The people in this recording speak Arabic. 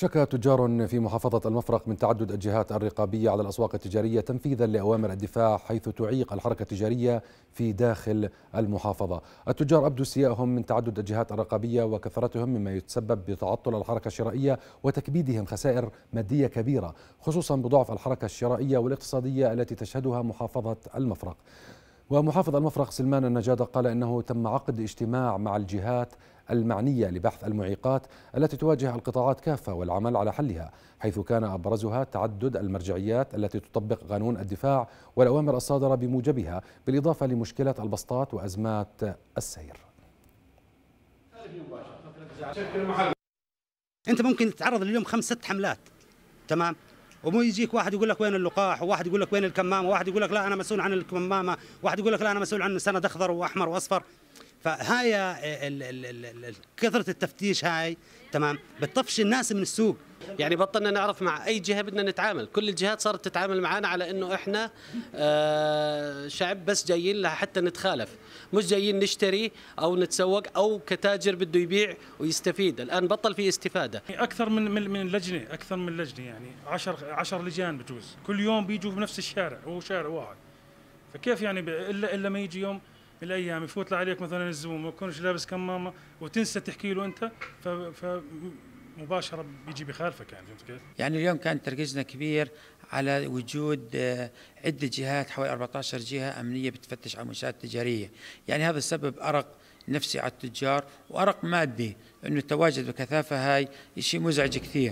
شكى تجار في محافظة المفرق من تعدد الجهات الرقابية على الأسواق التجارية تنفيذا لأوامر الدفاع، حيث تعيق الحركة التجارية في داخل المحافظة. التجار أبدوا استيائهم من تعدد الجهات الرقابية وكثرتهم، مما يتسبب بتعطل الحركة الشرائية وتكبيدهم خسائر مادية كبيرة، خصوصا بضعف الحركة الشرائية والاقتصادية التي تشهدها محافظة المفرق. ومحافظ المفرق سلمان النجادة قال إنه تم عقد اجتماع مع الجهات المعنية لبحث المعيقات التي تواجه القطاعات كافة والعمل على حلها، حيث كان أبرزها تعدد المرجعيات التي تطبق قانون الدفاع والأوامر الصادرة بموجبها، بالإضافة لمشكلة البسطات وأزمات السير. أنت ممكن تتعرض لليوم 5-6 حملات، تمام؟ ومو يجيك واحد يقول لك وين اللقاح، وواحد يقول لك وين الكمامه، وواحد يقول لك لا انا مسؤول عن الكمامه، وواحد يقول لك لا انا مسؤول عن سند اخضر واحمر واصفر. فهاي كثره التفتيش هاي، تمام، بتطفش الناس من السوق. يعني بطلنا نعرف مع اي جهه بدنا نتعامل، كل الجهات صارت تتعامل معنا على انه احنا شعب بس جايين لحتى نتخالف، مش جايين نشتري او نتسوق او كتاجر بده يبيع ويستفيد. الان بطل في استفاده. اكثر من لجنه يعني 10 لجان بجوز، كل يوم بيجوا بنفس الشارع، هو شارع واحد، فكيف يعني الا ما يجي يوم من الايام يفوت عليك مثلا الزبون ما يكونش لابس كمامه وتنسى تحكي له انت، مباشرة بيجي بخالفك. يعني فهمت كيف؟ يعني اليوم كان تركيزنا كبير على وجود عدة جهات، حوالي 14 جهة أمنية بتفتش على المنشآت التجارية. يعني هذا سبب أرق نفسي على التجار وأرق مادي، إنه التواجد بكثافة هاي شيء مزعج كثير.